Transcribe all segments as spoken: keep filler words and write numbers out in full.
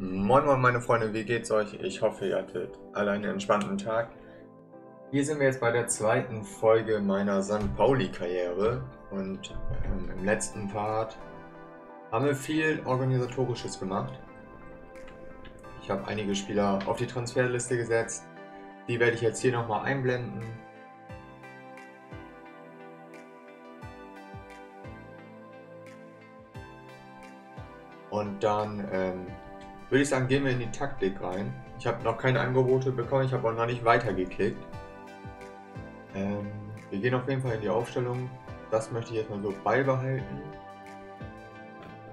Moin moin meine Freunde, wie geht's euch? Ich hoffe, ihr hattet alle einen entspannten Tag. Hier sind wir jetzt bei der zweiten Folge meiner Sankt Pauli-Karriere und ähm, im letzten Part haben wir viel Organisatorisches gemacht. Ich habe einige Spieler auf die Transferliste gesetzt, die werde ich jetzt hier nochmal einblenden. Und dann ähm, würde ich sagen, gehen wir in die Taktik rein. Ich habe noch keine Angebote bekommen, ich habe auch noch nicht weitergeklickt. Ähm, wir gehen auf jeden Fall in die Aufstellung. Das möchte ich erstmal so beibehalten.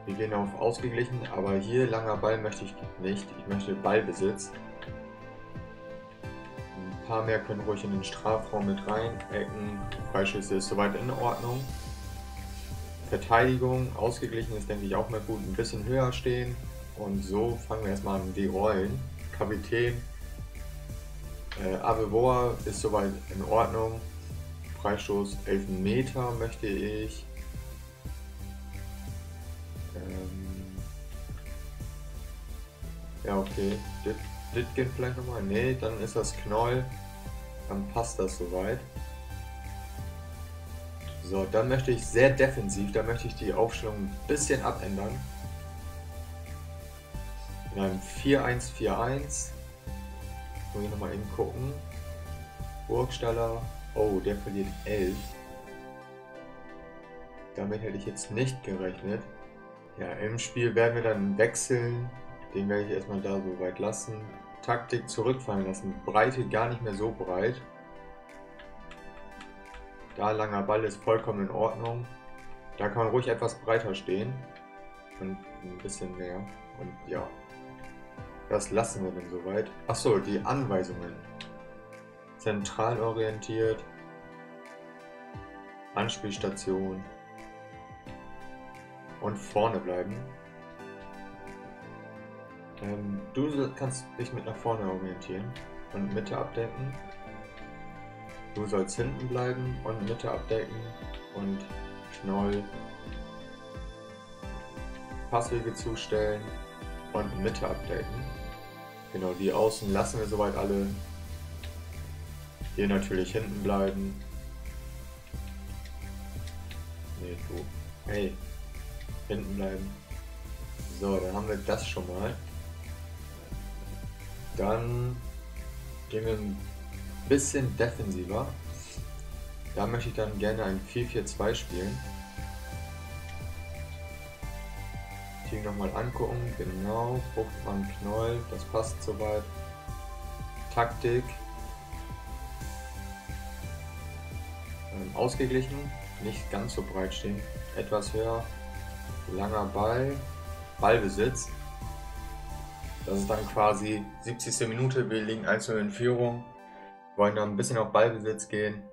Wir gehen auf ausgeglichen, aber hier langer Ball möchte ich nicht. Ich möchte Ballbesitz. Ein paar mehr können ruhig in den Strafraum mit rein. Ecken, Freischüsse ist soweit in Ordnung. Verteidigung, ausgeglichen ist denke ich auch mal gut, ein bisschen höher stehen und so fangen wir erstmal an die Rollen. Kapitän, äh, Abeboa ist soweit in Ordnung, Freistoß elf Meter möchte ich, ähm ja okay, das geht vielleicht nochmal, nee, dann ist das Knoll, dann passt das soweit. So, dann möchte ich sehr defensiv, da möchte ich die Aufstellung ein bisschen abändern. In einem vier eins vier eins. Muss ich nochmal eben gucken. Burgstaller. Oh, der verliert elf. Damit hätte ich jetzt nicht gerechnet. Ja, im Spiel werden wir dann wechseln. Den werde ich erstmal da so weit lassen. Taktik zurückfallen lassen. Breite gar nicht mehr so breit. Da langer Ball ist vollkommen in Ordnung. Da kann man ruhig etwas breiter stehen. Und ein bisschen mehr. Und ja, das lassen wir dann soweit. Achso, die Anweisungen. Zentral orientiert. Anspielstation. Und vorne bleiben. Ähm, du kannst dich mit nach vorne orientieren. Und Mitte abdecken. Du sollst hinten bleiben und Mitte abdecken und Knoll Passwege zustellen und Mitte abdecken. Genau, die Außen lassen wir soweit alle. Hier natürlich hinten bleiben. Nee, du. Hey, hinten bleiben. So, dann haben wir das schon mal. Dann gehen wir bisschen defensiver. Da möchte ich dann gerne ein vier vier zwei spielen. Team nochmal angucken. Genau. Buchtmann, Knoll. Das passt soweit. Taktik. Ähm, ausgeglichen. Nicht ganz so breit stehen. Etwas höher. Langer Ball. Ballbesitz. Das ist dann quasi siebzigste Minute. Wir liegen einzeln in Führung. Wollen dann ein bisschen auf Ballbesitz gehen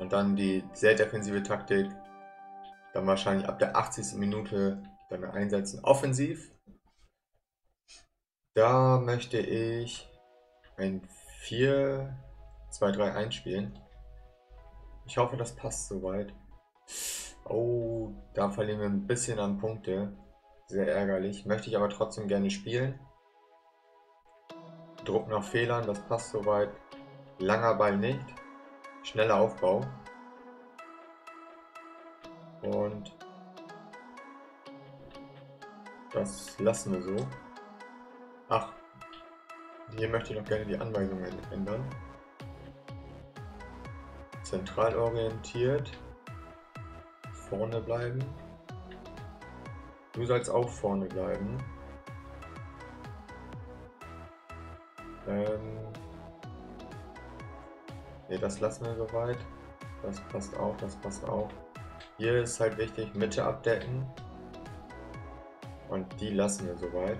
und dann die sehr defensive Taktik dann wahrscheinlich ab der achtzigsten Minute dann einsetzen. Offensiv, da möchte ich ein vier zwei drei eins spielen. Ich hoffe, das passt soweit. Oh, da verlieren wir ein bisschen an Punkte. Sehr ärgerlich. Möchte ich aber trotzdem gerne spielen. Druck nach Fehlern, das passt soweit. Langer Ball nicht. Schneller Aufbau. Und das lassen wir so. Ach, hier möchte ich noch gerne die Anweisungen ändern. Zentral orientiert. Vorne bleiben. Du sollst auch vorne bleiben. Ähm, ne, das lassen wir soweit. Das passt auch, das passt auch. Hier ist halt wichtig, Mitte abdecken. Und die lassen wir soweit.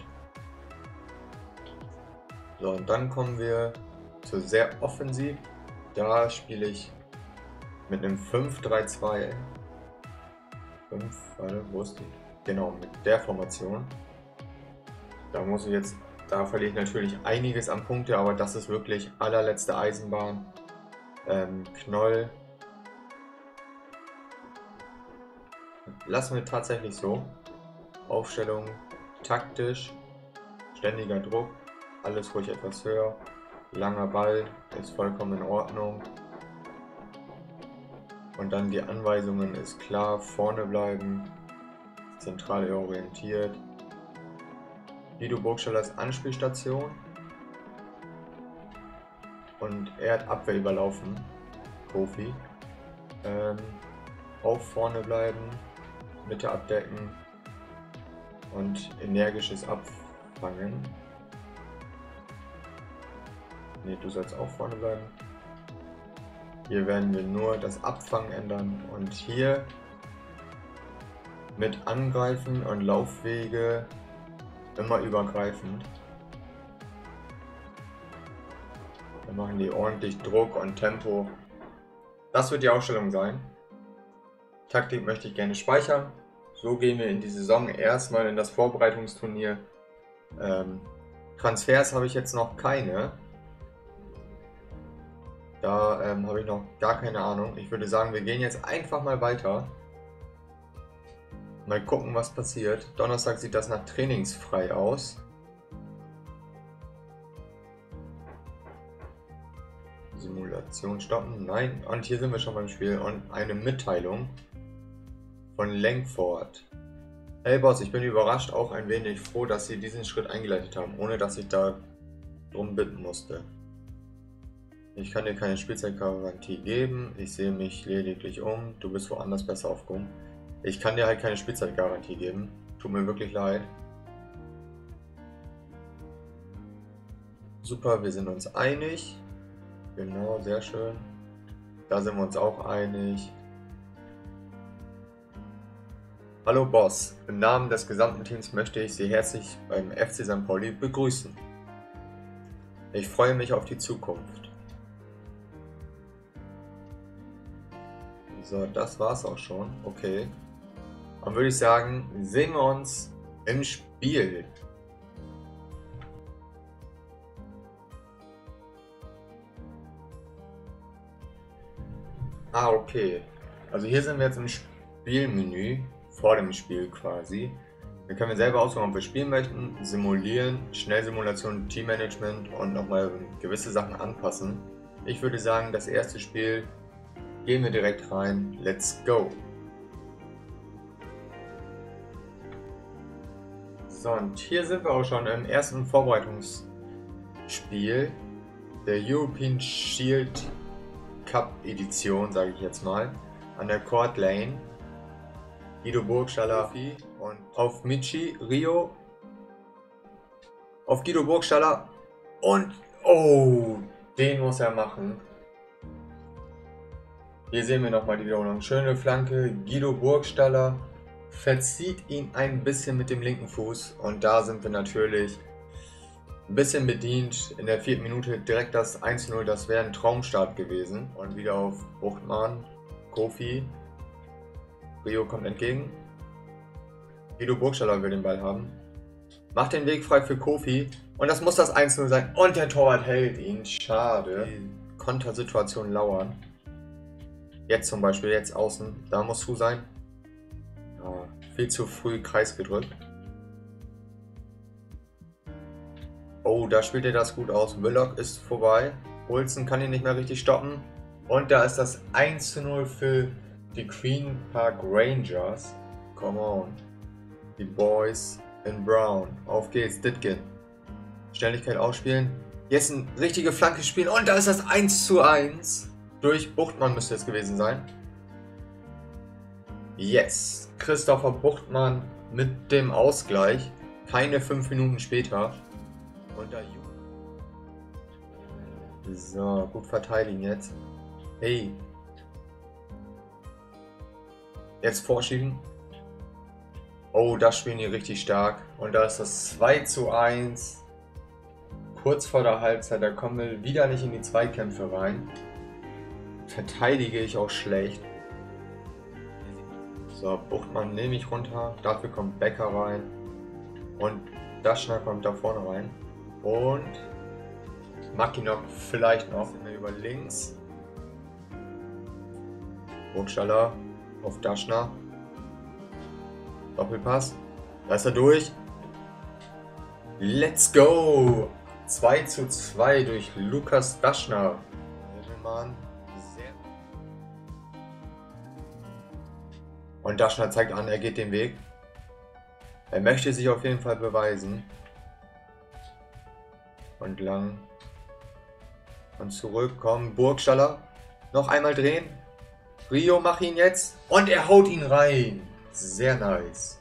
So, und dann kommen wir zu sehr offensiv. Da spiele ich mit einem fünf drei zwei. fünf, warte, wo ist die? Genau, mit der Formation. Da muss ich jetzt... Da verliere ich natürlich einiges an Punkte, aber das ist wirklich allerletzte Eisenbahn. Ähm, Knoll. Lassen wir tatsächlich so. Aufstellung taktisch. ständiger Druck, alles ruhig etwas höher, langer Ball, ist vollkommen in Ordnung. Und dann die Anweisungen ist klar, vorne bleiben, zentral orientiert. Lido Burgstaller ist Anspielstation und er hat Abwehr überlaufen, Profi. Ähm, auch vorne bleiben, Mitte abdecken und energisches Abfangen. Ne, du sollst auch vorne bleiben. Hier werden wir nur das Abfangen ändern und hier mit Angreifen und Laufwege immer übergreifend. Dann machen die ordentlich Druck und Tempo. Das wird die Aufstellung sein. Taktik möchte ich gerne speichern. So gehen wir in die Saison erstmal in das Vorbereitungsturnier. Ähm, Transfers habe ich jetzt noch keine. Da ähm, habe ich noch gar keine Ahnung. Ich würde sagen, wir gehen jetzt einfach mal weiter. Mal gucken, was passiert. Donnerstag sieht das nach trainingsfrei aus. Simulation stoppen. Nein. Und hier sind wir schon beim Spiel. Und eine Mitteilung von Langford. Hey Boss, ich bin überrascht, auch ein wenig froh, dass Sie diesen Schritt eingeleitet haben, ohne dass ich da drum bitten musste. Ich kann dir keine Spielzeitgarantie geben, ich sehe mich lediglich um, du bist woanders besser aufgehoben. Ich kann dir halt keine Spielzeitgarantie geben, tut mir wirklich leid. Super, wir sind uns einig. Genau, sehr schön. Da sind wir uns auch einig. Hallo Boss, im Namen des gesamten Teams möchte ich Sie herzlich beim F C Sankt Pauli begrüßen. Ich freue mich auf die Zukunft. So, das war's auch schon. Okay. Dann würde ich sagen, sehen wir uns im Spiel. Ah, okay. Also hier sind wir jetzt im Spielmenü, vor dem Spiel quasi. Da können wir selber aussuchen, ob wir spielen möchten, simulieren, Schnellsimulation, Teammanagement und nochmal gewisse Sachen anpassen. Ich würde sagen, das erste Spiel... Gehen wir direkt rein, let's go! So, und hier sind wir auch schon im ersten Vorbereitungsspiel der European Shield Cup Edition, sage ich jetzt mal, an der Court Lane. Guido Burgstaller und auf Michi Rio. Auf Guido Burgstaller und oh, den muss er machen. Hier sehen wir nochmal die Wiederholung. Schöne Flanke, Guido Burgstaller verzieht ihn ein bisschen mit dem linken Fuß und da sind wir natürlich ein bisschen bedient. In der vierten Minute direkt das eins zu null, das wäre ein Traumstart gewesen. Und wieder auf Buchtmann, Kofi, Rio kommt entgegen. Guido Burgstaller will den Ball haben, macht den Weg frei für Kofi und das muss das eins zu null sein und der Torwart hält ihn, schade. Die Kontersituation lauern. Jetzt zum Beispiel, jetzt außen, da muss zu sein. Ja, viel zu früh Kreis gedrückt. Oh, da spielt er das gut aus. Willock ist vorbei. Olsen kann ihn nicht mehr richtig stoppen. Und da ist das eins zu null für die Queen Park Rangers. Come on. Die Boys in Brown. Auf geht's, Ditkin. Schnelligkeit ausspielen. Jetzt eine richtige Flanke spielen. Und da ist das eins zu eins. Durch Buchtmann müsste es gewesen sein. Yes! Christopher Buchtmann mit dem Ausgleich. Keine fünf Minuten später. Und da so, gut verteidigen jetzt. Hey! Jetzt vorschieben. Oh, das spielen die richtig stark. Und da ist das zwei zu eins. Kurz vor der Halbzeit, da kommen wir wieder nicht in die Zweikämpfe rein. Verteidige ich auch schlecht. So, Buchtmann nehme ich runter. Dafür kommt Becker rein. Und das Schneider kommt da vorne rein. Und Mackinock vielleicht noch über links. Burgstaller auf Daschner. Doppelpass. Da ist er durch. Let's go! zwei zu zwei durch Lukas Daschner. Und Daschner zeigt an, er geht den Weg. Er möchte sich auf jeden Fall beweisen. Und lang. Und zurückkommen. Burgstaller. Noch einmal drehen. Rio, mach ihn jetzt. Und er haut ihn rein. Sehr nice.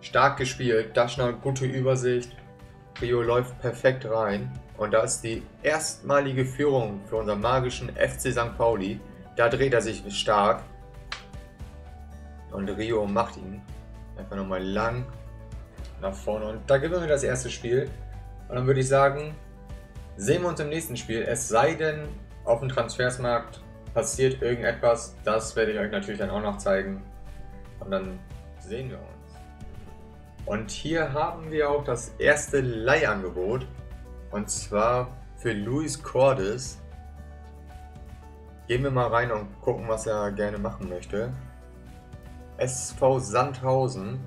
Stark gespielt. Daschner, gute Übersicht. Rio läuft perfekt rein. Und da ist die erstmalige Führung für unseren magischen F C Sankt Pauli. Da dreht er sich stark. Und Rio macht ihn. Einfach nochmal lang nach vorne. Und da gewinnen wir das erste Spiel. Und dann würde ich sagen, sehen wir uns im nächsten Spiel. Es sei denn, auf dem Transfermarkt passiert irgendetwas. Das werde ich euch natürlich dann auch noch zeigen. Und dann sehen wir uns. Und hier haben wir auch das erste Leihangebot. Und zwar für Luis Cordes. Gehen wir mal rein und gucken, was er gerne machen möchte. S V Sandhausen.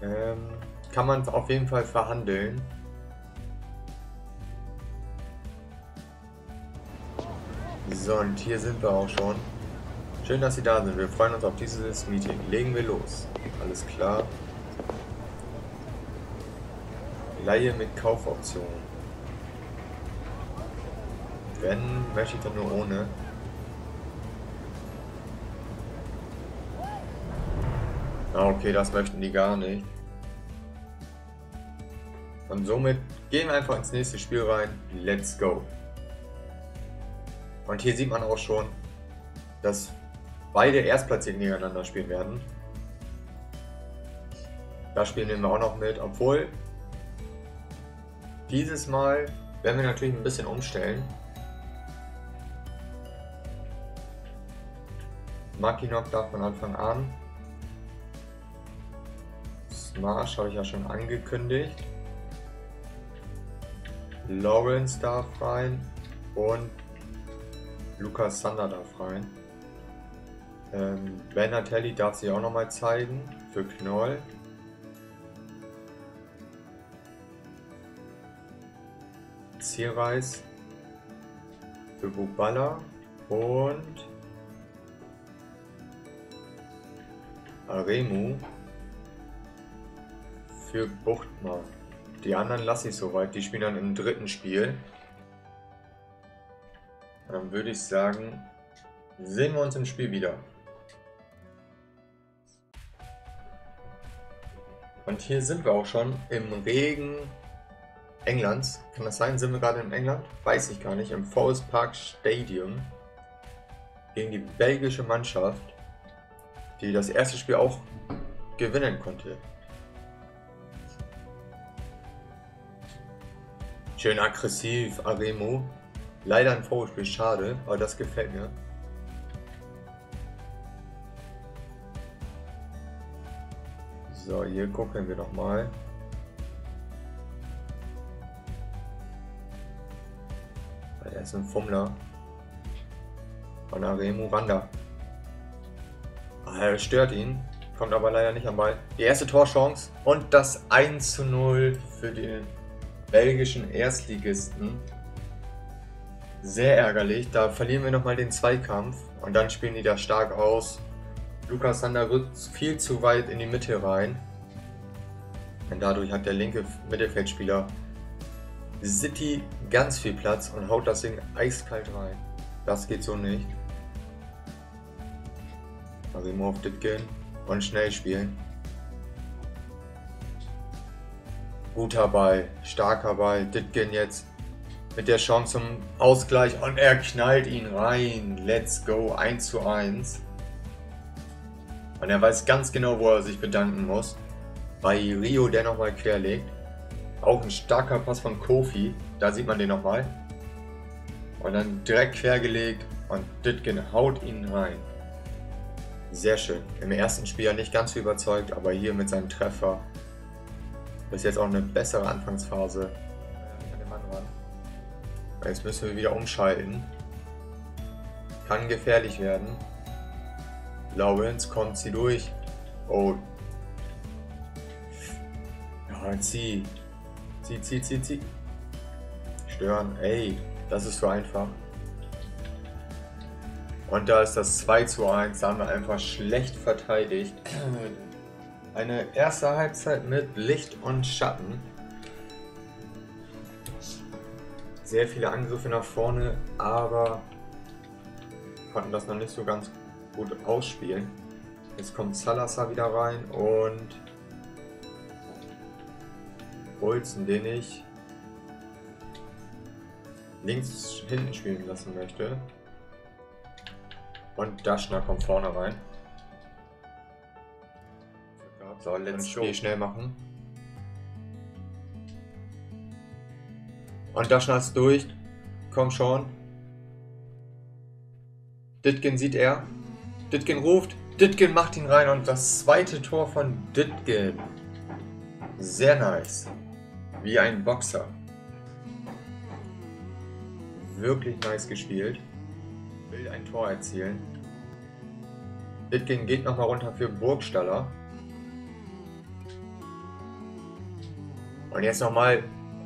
Ähm, kann man auf jeden Fall verhandeln. So, und hier sind wir auch schon. Schön, dass Sie da sind. Wir freuen uns auf dieses Meeting. Legen wir los. Alles klar. Leihe mit Kaufoption. Wenn, möchte ich dann nur ohne. Okay, das möchten die gar nicht. Und somit gehen wir einfach ins nächste Spiel rein. Let's go. Und hier sieht man auch schon, dass beide Erstplatzierten gegeneinander spielen werden. Das Spiel nehmen wir auch noch mit, obwohl dieses Mal werden wir natürlich ein bisschen umstellen. Mackinock darf von Anfang an. Marsch habe ich ja schon angekündigt. Lawrence darf rein und Lukas Sander darf rein. Ähm, Benatelli darf sich auch nochmal zeigen für Knoll. Zierreis für Buballa und Aremu. Für Buchtmann. Die anderen lasse ich soweit, die spielen dann im dritten Spiel. Dann würde ich sagen, sehen wir uns im Spiel wieder. Und hier sind wir auch schon im Regen Englands. Kann das sein? Sind wir gerade in England? Weiß ich gar nicht. Im Forest Park Stadium gegen die belgische Mannschaft, die das erste Spiel auch gewinnen konnte. Schön aggressiv, Aremu. Leider ein Vorspiel, schade, aber das gefällt mir. So, hier gucken wir nochmal. Der ist ein Fummler. Von Aremu Randa. Er stört ihn, kommt aber leider nicht am Ball. Die erste Torchance und das eins zu null für den belgischen Erstligisten. Sehr ärgerlich, da verlieren wir nochmal den Zweikampf und dann spielen die da stark aus. Lukas Sander rückt viel zu weit in die Mitte rein. Und dadurch hat der linke Mittelfeldspieler City ganz viel Platz und haut das Ding eiskalt rein. Das geht so nicht. Also immer auf Ditgen und schnell spielen. Guter Ball, starker Ball, Ditgen jetzt mit der Chance zum Ausgleich und er knallt ihn rein. Let's go, eins zu eins. Und er weiß ganz genau, wo er sich bedanken muss. Bei Rio, der nochmal querlegt. Auch ein starker Pass von Kofi, da sieht man den nochmal. Und dann direkt quergelegt und Ditgen haut ihn rein. Sehr schön, im ersten Spiel nicht ganz überzeugt, aber hier mit seinem Treffer. Bis jetzt auch eine bessere Anfangsphase. Jetzt müssen wir wieder umschalten. Kann gefährlich werden. Lawrence kommt sie durch. Oh, Nein, zieh. Zieh, zieh, zieh, zieh. Stören. Ey, das ist so einfach. Und da ist das zwei zu eins. Da haben wir einfach schlecht verteidigt. Eine erste Halbzeit mit Licht und Schatten. Sehr viele Angriffe nach vorne, aber konnten das noch nicht so ganz gut ausspielen. Jetzt kommt Salazar wieder rein und Bolzen, den ich links hinten spielen lassen möchte. Und Daschner kommt vorne rein. So, letztes Spiel schnell machen. Und Daschner ist durch. Komm schon. Ditgen sieht er. Ditgen ruft. Ditgen macht ihn rein und das zweite Tor von Ditgen. Sehr nice. Wie ein Boxer. Wirklich nice gespielt. Will ein Tor erzielen. Ditgen geht nochmal runter für Burgstaller. Und jetzt nochmal.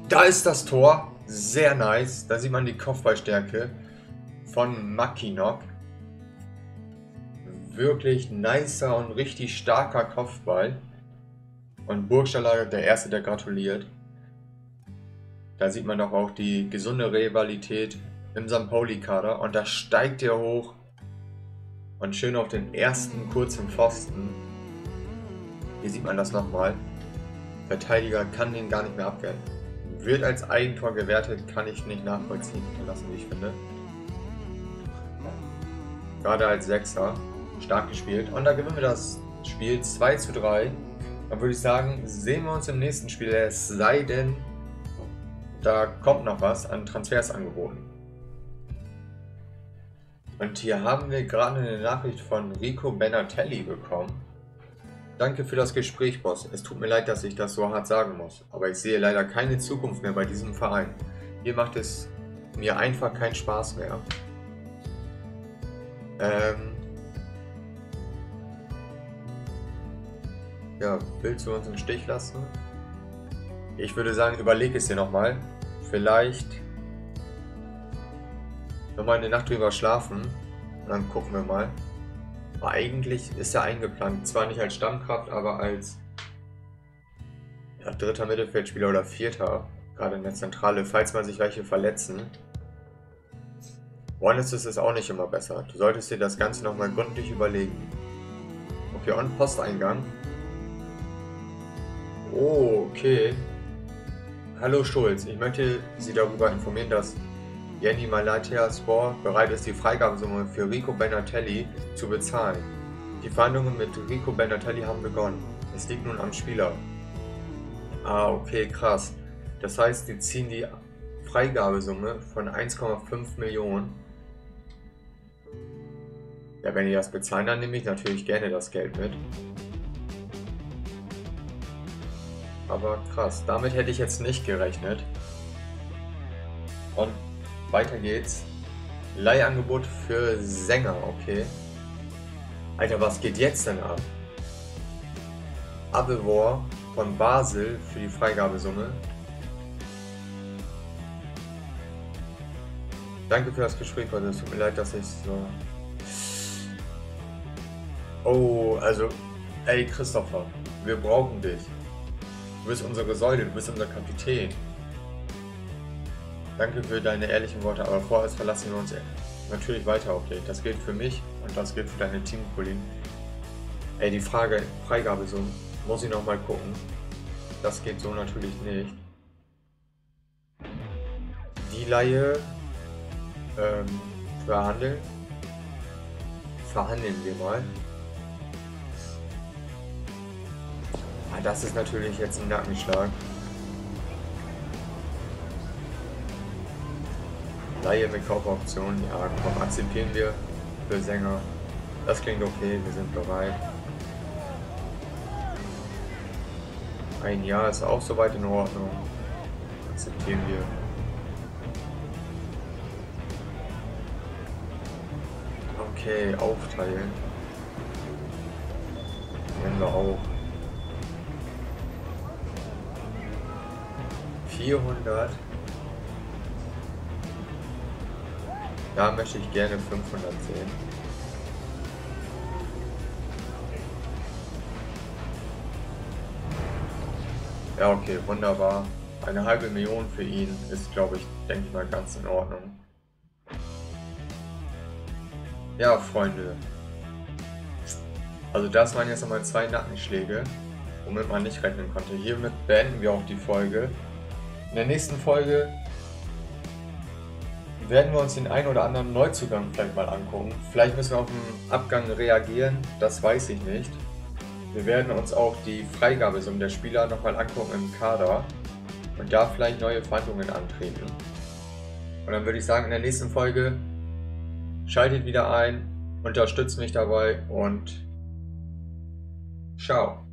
Da ist das Tor. Sehr nice. Da sieht man die Kopfballstärke von Makinok. Wirklich nicer und richtig starker Kopfball. Und Burgstaller, der Erste, der gratuliert. Da sieht man doch auch die gesunde Rivalität im Sankt Pauli-Kader. Und da steigt er hoch. Und schön auf den ersten kurzen Pfosten. Hier sieht man das nochmal. Verteidiger kann den gar nicht mehr abwehren. Wird als Eigentor gewertet, kann ich nicht nachvollziehen lassen, wie ich finde. Gerade als Sechser. Stark gespielt. Und da gewinnen wir das Spiel zwei zu drei. Dann würde ich sagen, sehen wir uns im nächsten Spiel. Es sei denn, da kommt noch was an Transfers angeboten. Und hier haben wir gerade eine Nachricht von Rico Benatelli bekommen. Danke für das Gespräch, Boss. Es tut mir leid, dass ich das so hart sagen muss, aber ich sehe leider keine Zukunft mehr bei diesem Verein. Hier macht es mir einfach keinen Spaß mehr. Ähm ja, willst du uns im Stich lassen? Ich würde sagen, überleg es dir nochmal. Vielleicht nochmal eine Nacht drüber schlafen und dann gucken wir mal. Aber eigentlich ist er eingeplant, zwar nicht als Stammkraft, aber als ja, dritter Mittelfeldspieler oder vierter, gerade in der Zentrale, falls man sich welche verletzen. Warnestes ist auch nicht immer besser, du solltest dir das Ganze nochmal gründlich überlegen. Okay, und Posteingang. Oh, okay. Hallo Schulz, ich möchte Sie darüber informieren, dass Jenny Malatia Sport bereit ist, die Freigabesumme für Rico Benatelli zu bezahlen. Die Verhandlungen mit Rico Benatelli haben begonnen. Es liegt nun am Spieler. Ah, okay, krass. Das heißt, die ziehen die Freigabesumme von eins Komma fünf Millionen. Ja, wenn die das bezahlen, dann nehme ich natürlich gerne das Geld mit. Aber krass, damit hätte ich jetzt nicht gerechnet. Und weiter geht's. Leihangebot für Sänger, okay. Alter, was geht jetzt denn ab? Abelwor von Basel für die Freigabesumme. Danke für das Gespräch, Leute. Es tut mir leid, dass ich so... Oh, also... Ey, Christopher, wir brauchen dich. Du bist unsere Säule, du bist unser Kapitän. Danke für deine ehrlichen Worte, aber vorerst verlassen wir uns natürlich weiter auf dich. Das gilt für mich und das gilt für deine Teamkollegen. Ey, die Frage, Freigabesumme, muss ich nochmal gucken. Das geht so natürlich nicht. Die Leihe ähm, verhandeln. Verhandeln wir mal. Ah, das ist natürlich jetzt ein Nackenschlag. Leihe mit Kaufoption, ja komm, akzeptieren wir für Sänger. Das klingt okay, wir sind bereit. Ein Jahr ist auch soweit in Ordnung. Akzeptieren wir. Okay, aufteilen. Nehmen wir auch. vierhundert. Da möchte ich gerne fünfhundert sehen. Ja, okay, wunderbar. Eine halbe Million für ihn ist, glaube ich, denke ich mal, ganz in Ordnung. Ja, Freunde. Also das waren jetzt nochmal zwei Nackenschläge, womit man nicht rechnen konnte. Hiermit beenden wir auch die Folge. In der nächsten Folge werden wir uns den ein oder anderen Neuzugang vielleicht mal angucken. Vielleicht müssen wir auf den Abgang reagieren, das weiß ich nicht. Wir werden uns auch die Freigabesumme der Spieler nochmal angucken im Kader und da vielleicht neue Verhandlungen antreten. Und dann würde ich sagen, in der nächsten Folge schaltet wieder ein, unterstützt mich dabei und ciao.